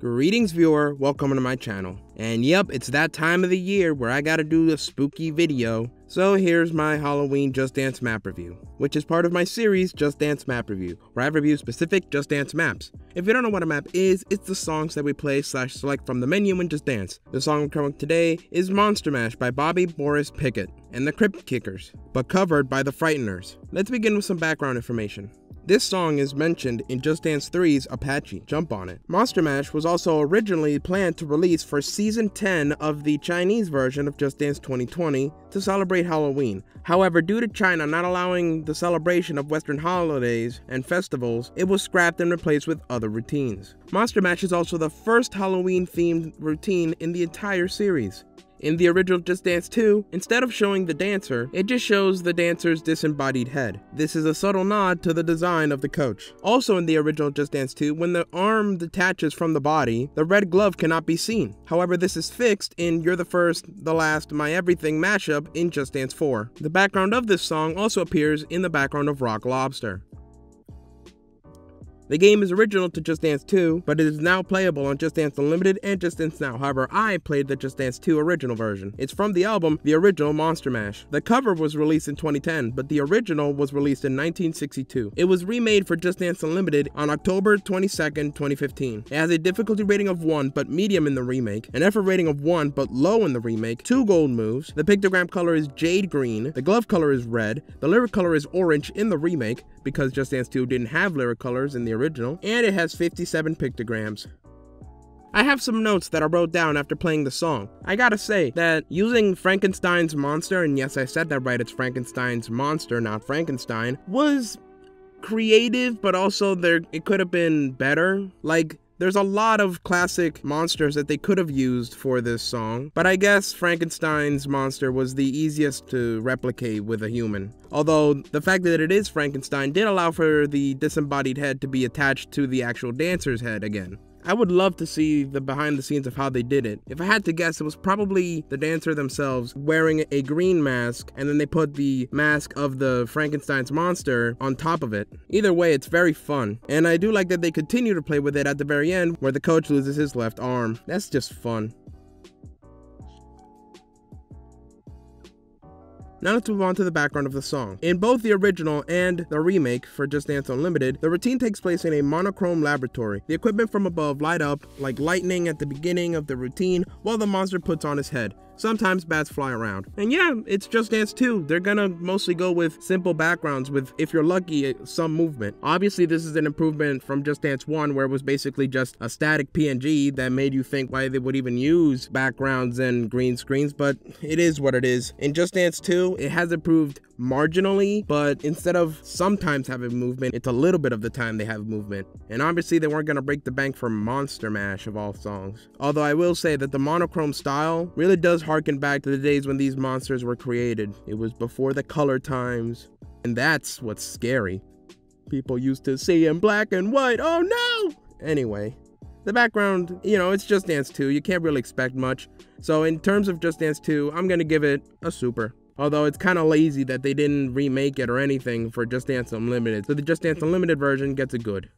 Greetings, viewer, welcome to my channel. And yep, it's that time of the year where I gotta do a spooky video. So here's my Halloween Just Dance map review, which is part of my series Just Dance Map Review, where I review specific Just Dance maps. If you don't know what a map is, it's the songs that we play / select from the menu and Just Dance. The song I'm covering today is Monster Mash by Bobby Boris Pickett and the Crypt Kickers, but covered by the Frighteners. Let's begin with some background information. This song is mentioned in Just Dance 3's Apache, Jump On It. Monster Mash was also originally planned to release for Season 10 of the Chinese version of Just Dance 2020 to celebrate Halloween. However, due to China not allowing the celebration of Western holidays and festivals, it was scrapped and replaced with other routines. Monster Mash is also the first Halloween-themed routine in the entire series. In the original Just Dance 2, instead of showing the dancer, it just shows the dancer's disembodied head. This is a subtle nod to the design of the coach. Also in the original Just Dance 2, when the arm detaches from the body, the red glove cannot be seen. However, this is fixed in You're the First, the Last, My Everything mashup in Just Dance 4. The background of this song also appears in the background of Rock Lobster. The game is original to Just Dance 2, but it is now playable on Just Dance Unlimited and Just Dance Now. However, I played the Just Dance 2 original version. It's from the album, The Original Monster Mash. The cover was released in 2010, but the original was released in 1962. It was remade for Just Dance Unlimited on October 22nd, 2015. It has a difficulty rating of 1, but medium in the remake, an effort rating of 1, but low in the remake, 2 gold moves, the pictogram color is jade green, the glove color is red, the lyric color is orange in the remake, because Just Dance 2 didn't have lyric colors in the original, and it has 57 pictograms. I have some notes that I wrote down after playing the song. I gotta say that using Frankenstein's Monster, and yes, I said that right, it's Frankenstein's Monster, not Frankenstein, was creative, but also it could have been better. Like, there's a lot of classic monsters that they could have used for this song, but I guess Frankenstein's monster was the easiest to replicate with a human. Although, the fact that it is Frankenstein did allow for the disembodied head to be attached to the actual dancer's head again. I would love to see the behind the scenes of how they did it. If I had to guess, it was probably the dancer themselves wearing a green mask, and then they put the mask of the Frankenstein's monster on top of it. Either way, it's very fun. And I do like that they continue to play with it at the very end, where the coach loses his left arm. That's just fun. Now let's move on to the background of the song. In both the original and the remake for Just Dance Unlimited, the routine takes place in a monochrome laboratory. The equipment from above light up like lightning at the beginning of the routine while the monster puts on his head. Sometimes bats fly around. And yeah, it's Just Dance 2. They're gonna mostly go with simple backgrounds with, if you're lucky, some movement. Obviously, this is an improvement from Just Dance 1, where it was basically just a static PNG that made you think why they would even use backgrounds and green screens, but it is what it is. In Just Dance 2, it has improved marginally, but instead of sometimes having movement, it's a little bit of the time they have movement. And obviously, they weren't gonna break the bank for Monster Mash of all songs. Although I will say that the monochrome style really does harken back to the days when these monsters were created. It was before the color times, and that's what's scary. People used to see in black and white. Oh no! Anyway, the background, you know, it's Just Dance 2. You can't really expect much. So in terms of Just Dance 2, I'm gonna give it a super. Although it's kind of lazy that they didn't remake it or anything for Just Dance Unlimited. So the Just Dance Unlimited version gets a good.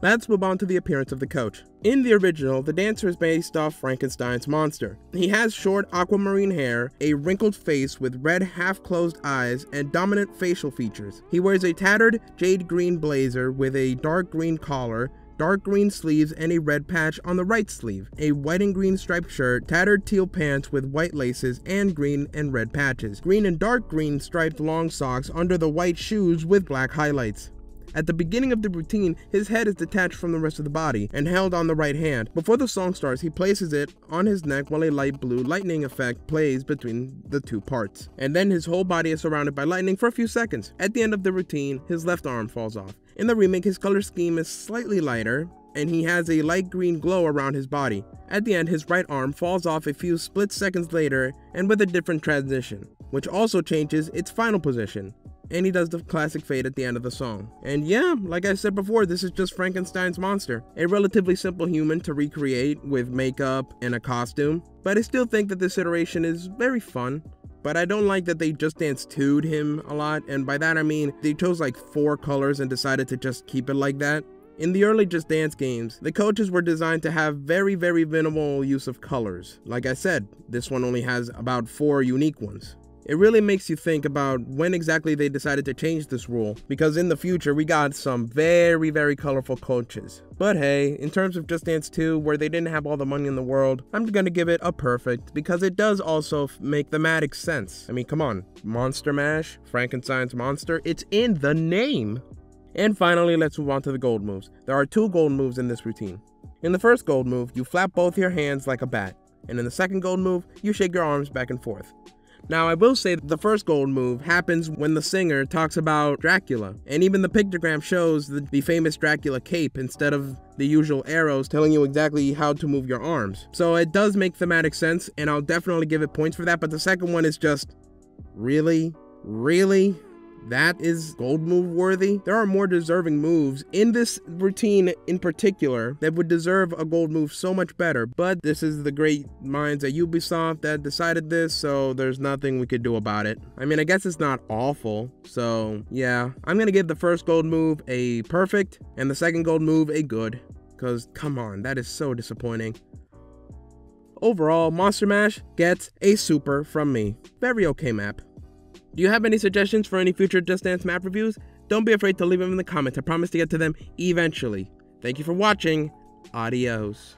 Let's move on to the appearance of the coach. In the original, the dancer is based off Frankenstein's monster. He has short aquamarine hair, a wrinkled face with red half-closed eyes, and dominant facial features. He wears a tattered jade green blazer with a dark green collar, dark green sleeves, and a red patch on the right sleeve, a white and green striped shirt, tattered teal pants with white laces and green and red patches, green and dark green striped long socks under the white shoes with black highlights. At the beginning of the routine, his head is detached from the rest of the body and held on the right hand. Before the song starts, he places it on his neck while a light blue lightning effect plays between the two parts. And then his whole body is surrounded by lightning for a few seconds. At the end of the routine, his left arm falls off. In the remake, his color scheme is slightly lighter, and he has a light green glow around his body. At the end, his right arm falls off a few split seconds later and with a different transition, which also changes its final position. And he does the classic fade at the end of the song. And yeah, like I said before, this is just Frankenstein's monster. A relatively simple human to recreate with makeup and a costume. But I still think that this iteration is very fun. But I don't like that they Just Dance 2'd him a lot. And by that I mean, they chose like 4 colors and decided to just keep it like that. In the early Just Dance games, the coaches were designed to have very minimal use of colors. Like I said, this one only has about 4 unique ones. It really makes you think about when exactly they decided to change this rule, because in the future we got some very colorful coaches. But hey, in terms of Just Dance 2, where they didn't have all the money in the world, I'm gonna give it a perfect, because it does also make thematic sense. I mean, come on, Monster Mash, Frankenstein's monster, it's in the name! And finally, let's move on to the gold moves. There are 2 gold moves in this routine. In the first gold move, you flap both your hands like a bat, and in the second gold move, you shake your arms back and forth. Now I will say that the first gold move happens when the singer talks about Dracula, and even the pictogram shows the famous Dracula cape instead of the usual arrows telling you exactly how to move your arms. So it does make thematic sense, and I'll definitely give it points for that, but the second one is just, really? That is gold move worthy? There are more deserving moves in this routine in particular that would deserve a gold move so much better, but this is the great minds at Ubisoft that decided this, so there's nothing we could do about it. I mean, I guess it's not awful, so yeah. I'm gonna give the first gold move a perfect and the second gold move a good, because come on, that is so disappointing. Overall, Monster Mash gets a super from me. Very okay map. Do you have any suggestions for any future Just Dance map reviews? Don't be afraid to leave them in the comments. I promise to get to them eventually. Thank you for watching. Adios.